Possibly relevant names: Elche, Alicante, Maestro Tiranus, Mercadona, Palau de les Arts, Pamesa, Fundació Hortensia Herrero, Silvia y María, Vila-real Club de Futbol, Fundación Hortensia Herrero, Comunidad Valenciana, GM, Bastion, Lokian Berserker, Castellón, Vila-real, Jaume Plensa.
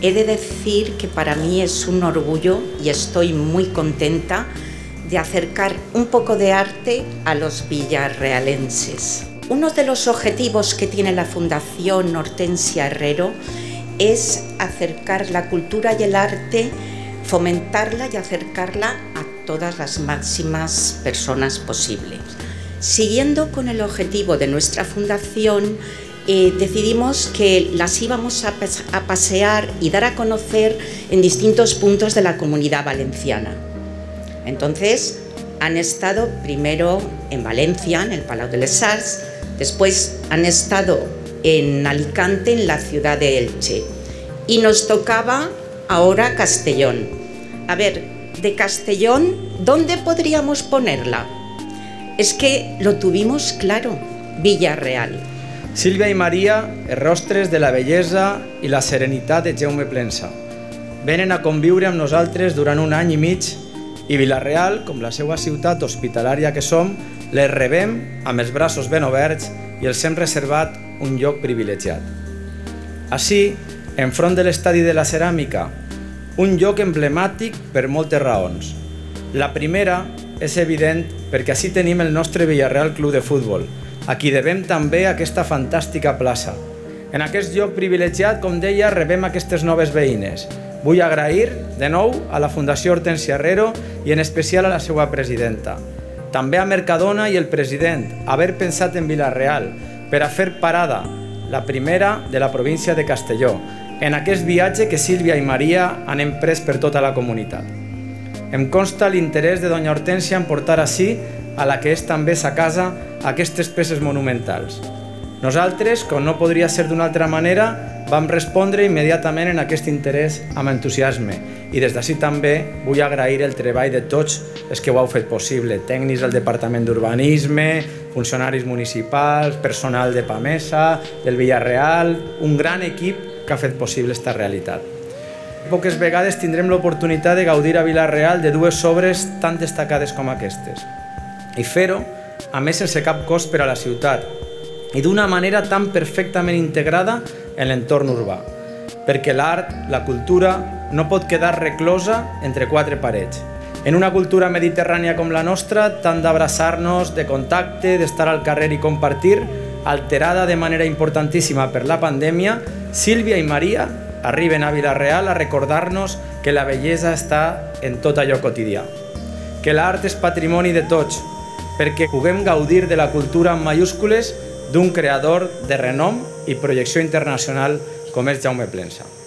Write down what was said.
He de decir que para mí es un orgullo y estoy muy contenta de acercar un poco de arte a los villarrealenses. Uno de los objetivos que tiene la Fundación Hortensia Herrero es acercar la cultura y el arte, fomentarla y acercarla a todas las máximas personas posibles. Siguiendo con el objetivo de nuestra fundación, decidimos que las íbamos a pasear y dar a conocer en distintos puntos de la Comunidad Valenciana. Entonces han estado primero en Valencia, en el Palau de les Arts, después han estado en Alicante, en la ciudad de Elche, y nos tocaba ahora Castellón. A ver, de Castellón, ¿dónde podríamos ponerla? Es que lo tuvimos claro, Vila-real. Silvia y María, els rostres de la bellesa i la serenitat de Jaume Plensa, venen a conviure amb nosaltres durant un any i mig i Vila-real, com la seva ciutat hospitalària que som, les rebem amb els braços ben oberts i els hem reservat un lloc privilegiat. Així, enfront de l'Estadi de la Ceràmica, un lloc emblemàtic per moltes raons. La primera és evident perquè així tenim el nostre Vila-real Club de Futbol, a qui devem també aquesta fantàstica plaça. En aquest lloc privilegiat, com deia, rebem aquestes noves veïnes. Vull agrair, de nou, a la Fundació Hortensia Herrero i en especial a la seva presidenta. També a Mercadona i el president, haver pensat en Vila-real per a fer parada, la primera de la província de Castelló, en aquest viatge que Sílvia i Maria han emprès per tota la comunitat. Em consta l'interès de doña Hortensia en portar així, a la que és també sa casa, aquestes peces monumentals. Nosaltres, com no podria ser d'una altra manera, vam respondre immediatament en aquest interès amb entusiasme i des d'ací també vull agrair el treball de tots els que ho heu fet possible, tècnics del Departament d'Urbanisme, funcionaris municipals, personal de Pamesa, del Vila-real, un gran equip que ha fet possible aquesta realitat. Poques vegades tindrem l'oportunitat de gaudir a Vila-real de dues obres tan destacades com aquestes i fer-ho a més sense cap cost per a la ciutat i d'una manera tan perfectament integrada en l'entorn urbà, perquè l'art, la cultura, no pot quedar reclosa entre quatre parets. En una cultura mediterrània com la nostra, tant d'abraçar-nos, de contacte, d'estar al carrer i compartir, alterada de manera importantíssima per la pandèmia, Sílvia i Maria arriben a Vila-real a recordar-nos que la bellesa està en tot allò quotidià, que l'art és patrimoni de tots, perquè puguem gaudir de la cultura en mayúscules d'un creador de renom i projecció internacional com és Jaume Plensa.